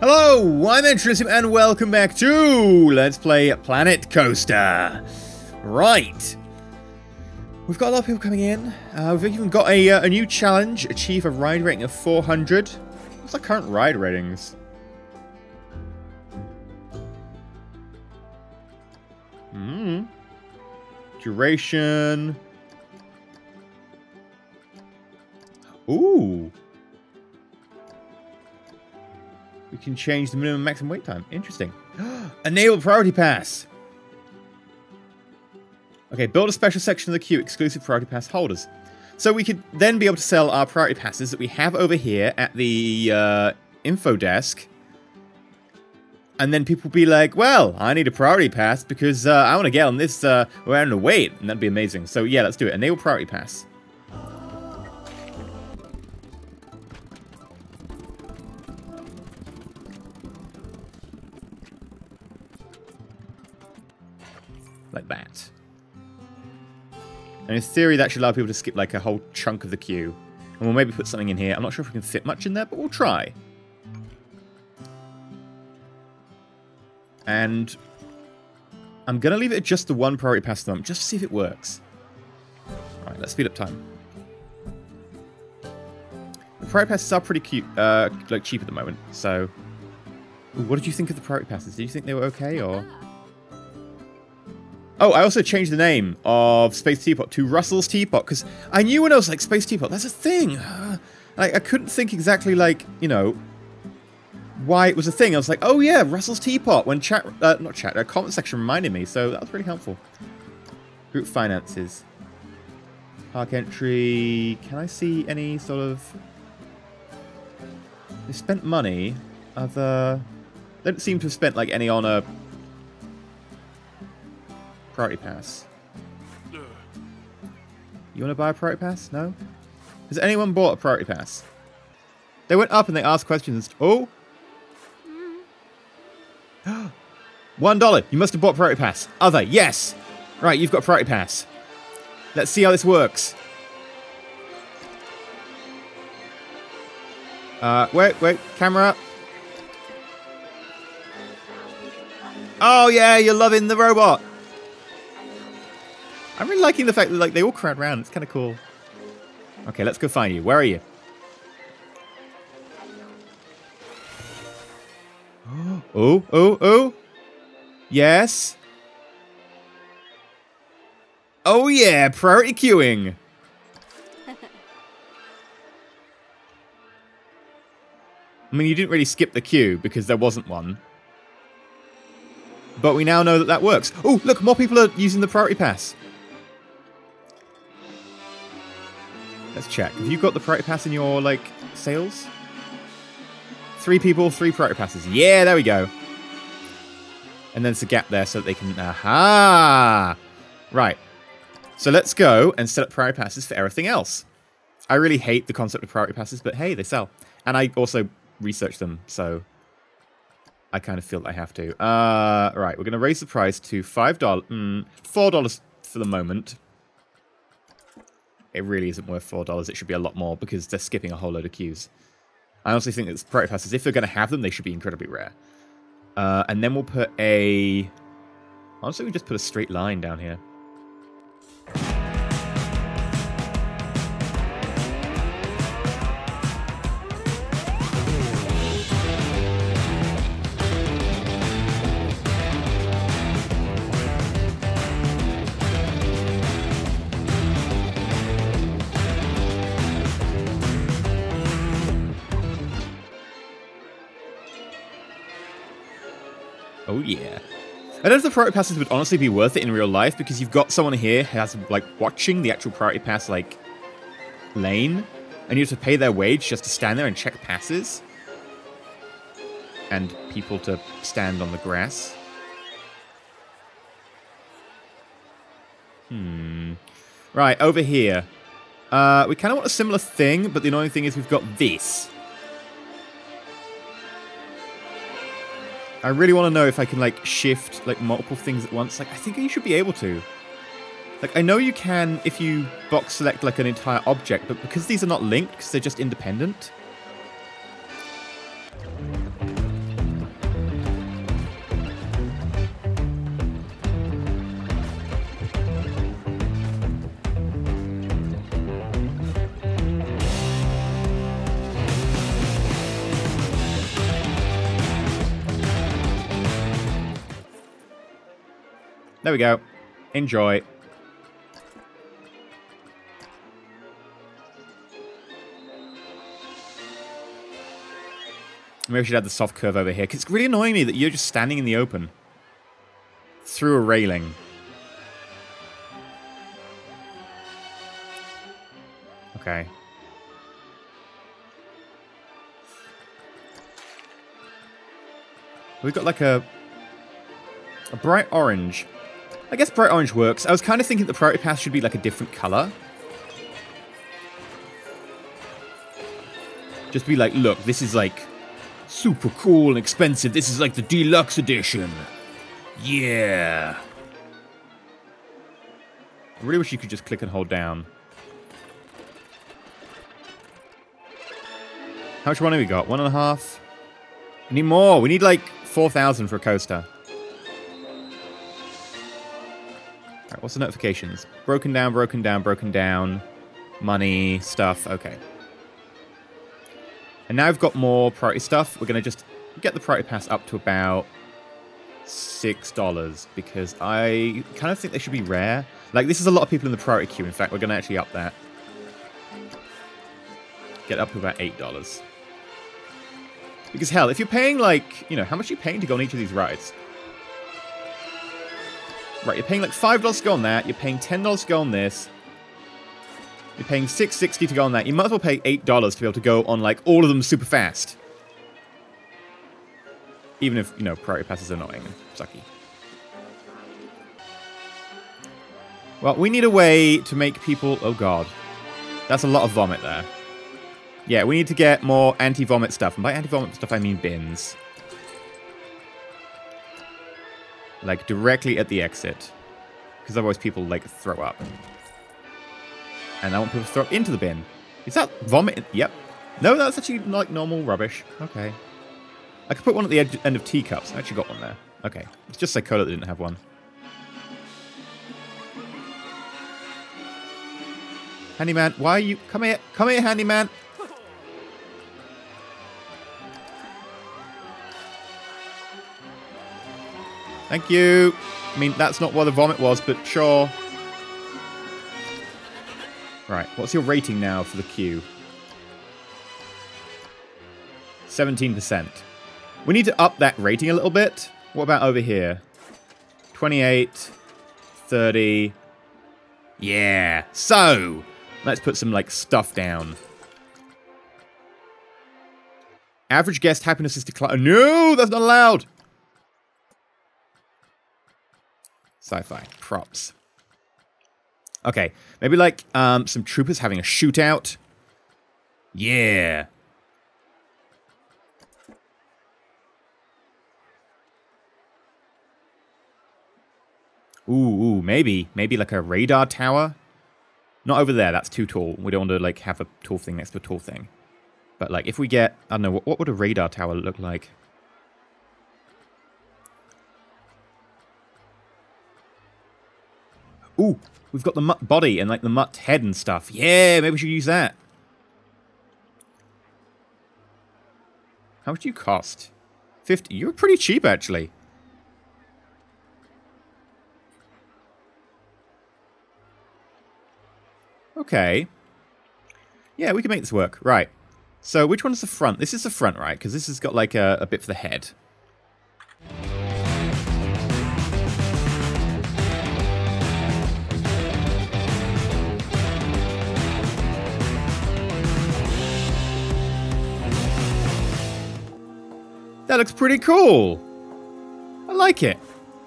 Hello, I'm EnterElysium and welcome back to Let's Play Planet Coaster. Right. We've got a lot of people coming in. We've even got a new challenge. Achieve a ride rating of 400. What's our current ride ratings? Duration. Ooh. We can change the minimum and maximum wait time. Interesting. Enable priority pass. Okay, build a special section of the queue exclusive priority pass holders. So we could then be able to sell our priority passes that we have over here at the info desk. And then people be like, well, I need a priority pass because I want to get on this round of wait. And that'd be amazing. So yeah, let's do it. Enable priority pass. Like that. And in theory, that should allow people to skip like a whole chunk of the queue. And we'll maybe put something in here. I'm not sure if we can fit much in there, but we'll try. And I'm going to leave it at just the one priority pass at the moment, just to see if it works. All right, let's speed up time. The priority passes are pretty cute, like cheap at the moment, so... Ooh, what did you think of the priority passes? Did you think they were okay, or...? Oh, I also changed the name of Space Teapot to Russell's Teapot, because I knew when I was like, Space Teapot, that's a thing! I couldn't think exactly, like, you know, why it was a thing. I was like, oh yeah, Russell's Teapot, when comment section reminded me, so that was really helpful. Group finances. Park entry, can I see any sort of... They spent money, other... They don't seem to have spent, like, any on a... Priority pass. You want to buy a priority pass? No? Has anyone bought a priority pass? They went up and they asked questions. Oh! $1. You must have bought priority pass. Other. Yes. Right, you've got priority pass. Let's see how this works. Wait. Camera up. Oh, yeah. You're loving the robot. I'm really liking the fact that, like, they all crowd around. It's kind of cool. Okay, let's go find you. Where are you? Oh. Yes. Oh yeah, priority queuing. I mean, you didn't really skip the queue because there wasn't one. But we now know that that works. Oh, look, more people are using the priority pass. Let's check. Have you got the priority pass in your, like, sales? 3 people, 3 priority passes. Yeah, there we go. And then there's a gap there so that they can... Aha! Right. So let's go and set up priority passes for everything else. I really hate the concept of priority passes, but hey, they sell. And I also research them, so I kind of feel that I have to. Right, we're going to raise the price to $5... $4 for the moment. It really isn't worth $4. It should be a lot more because they're skipping a whole load of queues. I honestly think that priority passes, if they're going to have them, they should be incredibly rare. And then we'll put a... Honestly, we just put a straight line down here. Oh, yeah. I don't know if the priority passes would honestly be worth it in real life, because you've got someone here who has, like, watching the actual priority pass, like, lane, and you have to pay their wage just to stand there and check passes. And people to stand on the grass. Right, over here. We kind of want a similar thing, but the annoying thing is we've got this. I really want to know if I can, like, shift, like, multiple things at once. Like, I think you should be able to. Like, I know you can if you box select, like, an entire object, but because these are not linked, because they're just independent. There we go. Enjoy. Maybe I should add the soft curve over here, because it's really annoying me that you're just standing in the open. Through a railing. Okay. We've got like a bright orange. I guess bright orange works. I was kind of thinking the priority path should be like a different color. Just be like, look, this is like super cool and expensive. This is like the deluxe edition. Yeah. I really wish you could just click and hold down. How much money we got? 1.5? We need more. We need like 4,000 for a coaster. Alright, what's the notifications? Broken down, broken down, broken down. Money, stuff, okay. And now I've got more priority stuff. We're going to just get the priority pass up to about $6 because I kind of think they should be rare. Like, this is a lot of people in the priority queue. In fact, we're going to actually up that. Get up to about $8. Because, hell, if you're paying, like, you know, how much are you paying to go on each of these rides? Right, you're paying, like, $5 to go on that. You're paying $10 to go on this. You're paying $6.60 to go on that. You might as well pay $8 to be able to go on, like, all of them super fast. Even if, you know, priority pass is annoying and sucky. Well, we need a way to make people... Oh, God. That's a lot of vomit there. Yeah, we need to get more anti-vomit stuff. And by anti-vomit stuff, I mean bins. Like, directly at the exit. Because otherwise people, like, throw up. And I want people to throw up into the bin. Is that vomit? Yep. No, that's actually, like, normal rubbish. Okay. I could put one at the end of teacups. I actually got one there. Okay. It's just Psychola that didn't have one. Handyman, why are you... Come here. Come here, handyman. Thank you. I mean, that's not what the vomit was, but sure. Right. What's your rating now for the queue? 17%. We need to up that rating a little bit. What about over here? 28, 30. Yeah. So, let's put some, like, stuff down. Average guest happiness is declining. No, that's not allowed. Sci-fi. Props. Okay. Maybe, like, some troopers having a shootout. Yeah. Ooh, maybe. Maybe like a radar tower. Not over there, that's too tall. We don't want to, like, have a tall thing next to a tall thing. But, like, if we get... I don't know, what would a radar tower look like? Ooh, we've got the mutt body and, like, the mutt head and stuff. Yeah, maybe we should use that. How much do you cost? 50. You're pretty cheap, actually. Okay. Yeah, we can make this work. Right. So, which one's the front? This is the front, right? Because this has got, like, a bit for the head. That looks pretty cool. I like it.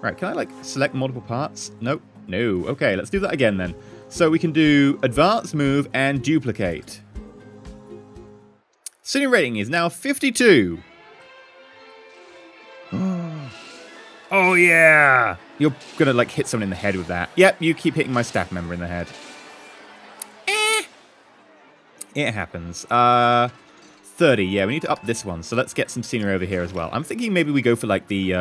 Right, can I, like, select multiple parts? Nope. No. Okay, let's do that again, then. So we can do advance move and duplicate. Cine rating is now 52. Oh, yeah. You're going to, like, hit someone in the head with that. Yep, you keep hitting my staff member in the head. Eh. It happens. 30, yeah, we need to up this one, so let's get some scenery over here as well. I'm thinking maybe we go for, like, the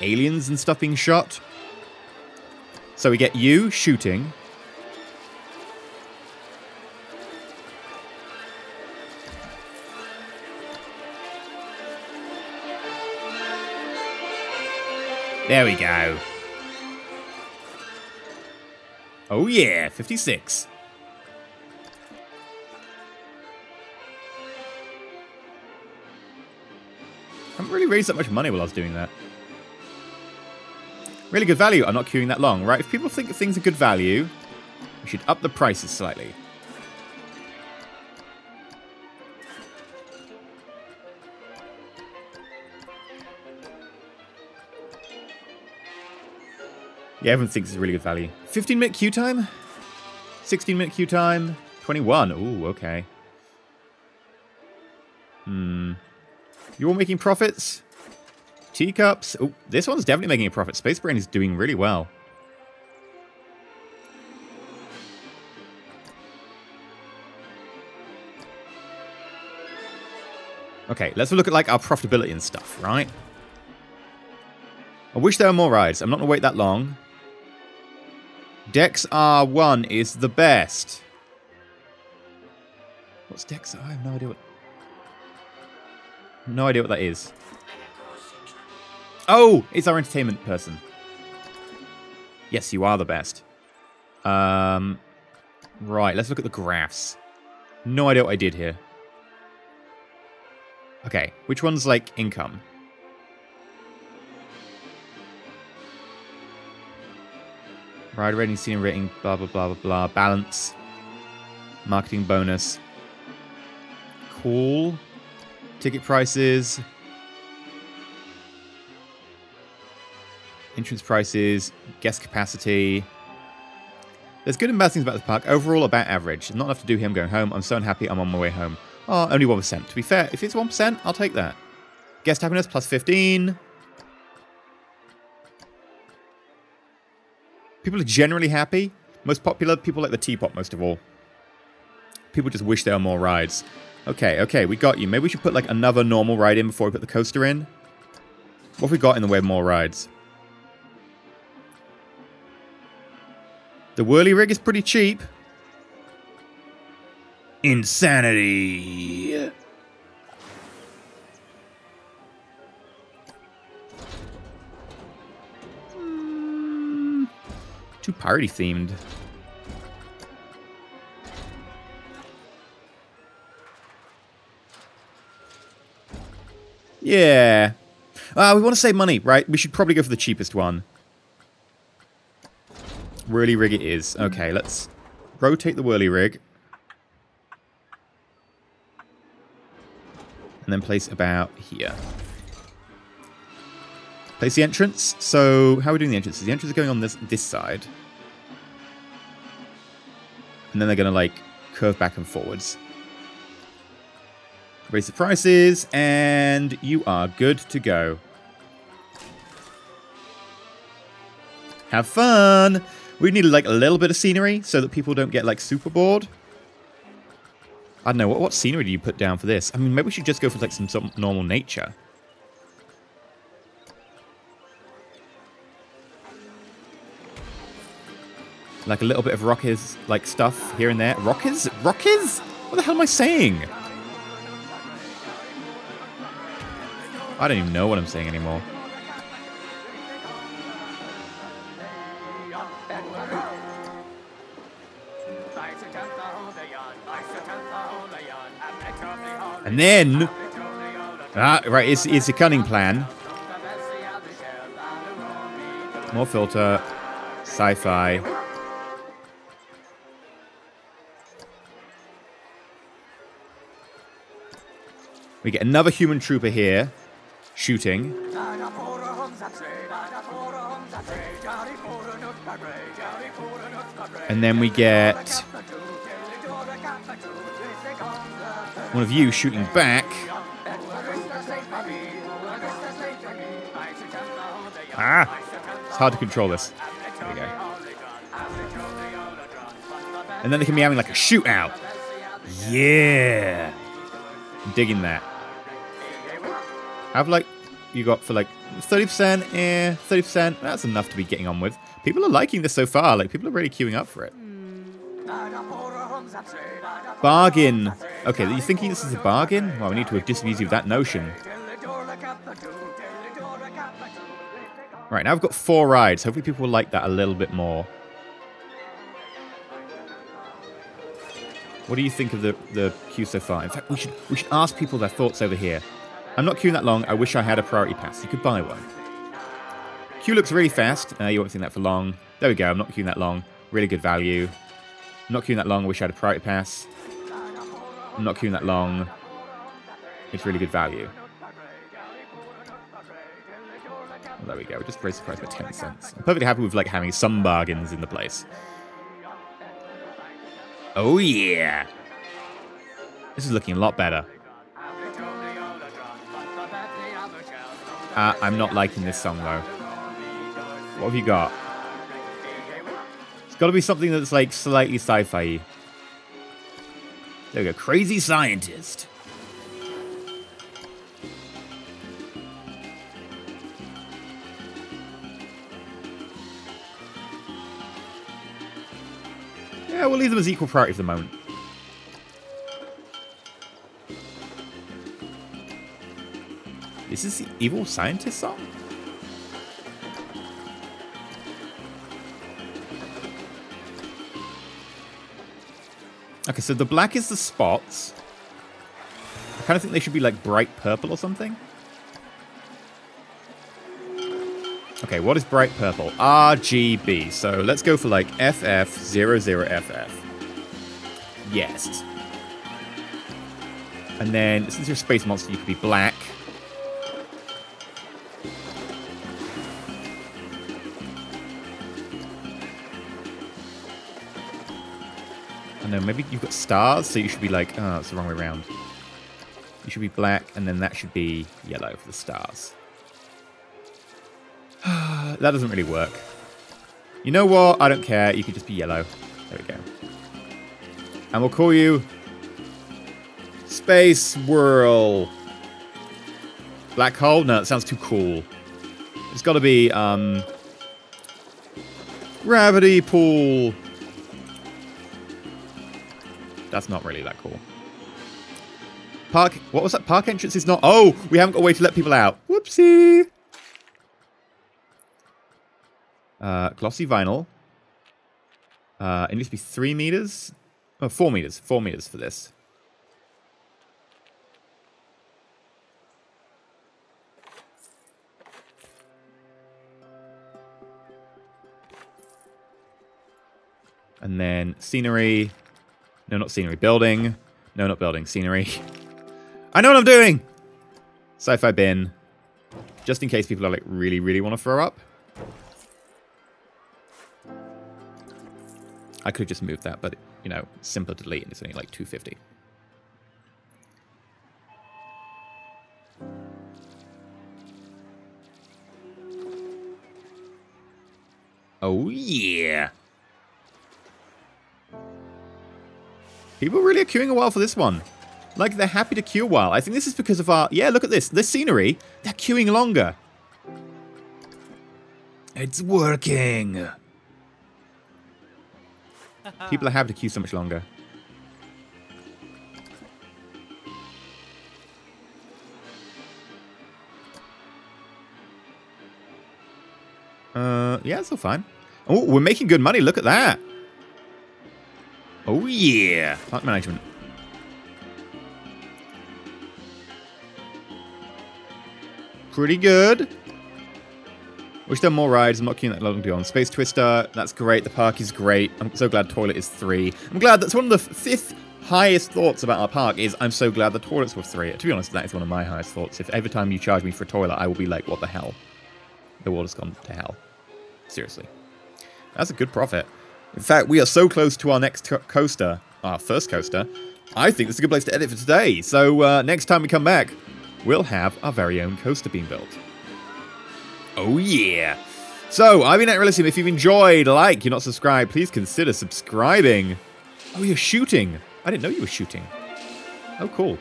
aliens and stuff being shot. So we get you shooting. There we go. Oh yeah, 56. I haven't really raised that much money while I was doing that. Really good value. I'm not queuing that long, right? If people think things are good value, we should up the prices slightly. Yeah, everyone thinks it's really good value. 15-minute queue time? 16-minute queue time? 21. Ooh, okay. Hmm. You're all making profits? Teacups. Oh, this one's definitely making a profit. Space Brain is doing really well. Okay, let's look at like our profitability and stuff, right? I wish there were more rides. I'm not going to wait that long. Dex R1 is the best. What's Dex? I have no idea what... No idea what that is. Oh, it's our entertainment person. Yes, you are the best. Right, let's look at the graphs. No idea what I did here. Okay, which one's like income? Ride rating, scenery rating, blah, blah, blah, blah, blah. Balance. Marketing bonus. Cool. Ticket prices. Entrance prices, guest capacity. There's good and bad things about the park. Overall, about average. Not enough to do here. I'm going home. I'm so unhappy. I'm on my way home. Oh, only 1%. To be fair, if it's 1%, I'll take that. Guest happiness, plus 15. People are generally happy. Most popular, people like the teapot most of all. People just wish there were more rides. Okay, okay, we got you. Maybe we should put like another normal ride in before we put the coaster in. What have we got in the way of more rides? The Whirly Rig is pretty cheap. Insanity. Mm, too party themed. Yeah. We want to save money, right? We should probably go for the cheapest one. Whirly Rig it is. Okay, let's rotate the Whirly Rig. And then place about here. Place the entrance. So, how are we doing the entrances? The entrance is going on this side. And then they're going to, like, curve back and forwards. Raise the prices, and you are good to go. Have fun! We need, like, a little bit of scenery so that people don't get, like, super bored. I don't know, what scenery do you put down for this? I mean, maybe we should just go for, like, some normal nature. Like, a little bit of Rockies, like, stuff here and there. Rockies? Rockies? What the hell am I saying? I don't even know what I'm saying anymore. And then, right, it's a cunning plan. More filter, sci-fi. We get another human trooper here, shooting. And then we get one of you shooting back. Ah! It's hard to control this. There we go. And then they can be having like a shootout. Yeah! I'm digging that. Have like, you got for like 30%, yeah, 30%. That's enough to be getting on with. People are liking this so far. Like, people are really queuing up for it. Bargain. Okay, are you thinking this is a bargain? Well, we need to disabuse you of that notion. Right, now I've got 4 rides. Hopefully people will like that a little bit more. What do you think of the queue so far? In fact, we should ask people their thoughts over here. I'm not queuing that long. I wish I had a priority pass. You could buy one. Queue looks really fast. You won't see that for long. There we go. I'm not queuing that long. Really good value. I'm not queuing that long. I wish I had a priority pass. I'm not queuing that long. It's really good value. Well, there we go. We just raised the price by 10 cents. I'm perfectly happy with like having some bargains in the place. Oh yeah! This is looking a lot better. I'm not liking this song though. What have you got? It's got to be something that's like slightly sci-fi-y. There we go, Crazy Scientist. Yeah, we'll leave them as equal priority for the moment. This is the Evil Scientist song? Okay, so the black is the spots. I kind of think they should be like bright purple or something. Okay, what is bright purple? RGB. So let's go for like FF00FF. Yes. And then since you're a space monster, you could be black. I don't know, maybe you've got stars, so you should be like, oh, it's the wrong way around. You should be black, and then that should be yellow for the stars. That doesn't really work. You know what? I don't care. You could just be yellow. There we go. And we'll call you Space World. Black hole? No, that sounds too cool. It's got to be Gravity Pool. That's not really that cool. Park. What was that? Park entrance is not. Oh, we haven't got a way to let people out. Whoopsie. Glossy vinyl. It needs to be 3 meters. Oh, 4 meters. 4 meters for this. And then scenery. No, not scenery. Building. No, not building. Scenery. I know what I'm doing! Sci-fi bin. Just in case people are like, really, really want to throw up. I could just move that, but, you know, simpler to delete, and it's only like 250. Oh, yeah. People really are queuing a while for this one. Like, they're happy to queue a while. I think this is because of our... Yeah, look at this. This scenery, they're queuing longer. It's working. People are happy to queue so much longer. Yeah, it's all fine. Oh, we're making good money. Look at that. Oh, yeah. Park management. Pretty good. Wish there were more rides. I'm not queuing that long to be on. Space Twister, that's great. The park is great. I'm so glad Toilet is 3. I'm glad that's one of the 5th highest thoughts about our park is I'm so glad the toilets were 3. To be honest, that is one of my highest thoughts. If every time you charge me for a toilet, I will be like, what the hell? The world has gone to hell. Seriously. That's a good profit. In fact, we are so close to our next coaster, our first coaster. I think this is a good place to edit for today. So next time we come back, we'll have our very own coaster being built. Oh, yeah. So, I've been EnterElysium. If you've enjoyed, like, you're not subscribed, please consider subscribing. Oh, you're shooting. I didn't know you were shooting. Oh, cool.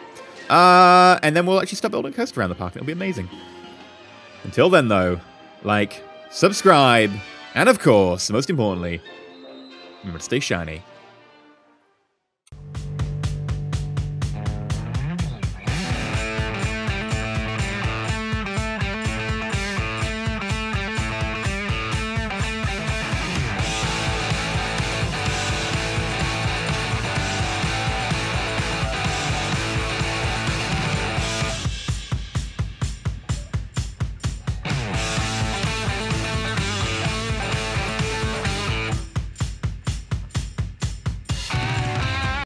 And then we'll actually start building a coaster around the park. It'll be amazing. Until then, though, like, subscribe, and of course, most importantly, remember to stay shiny.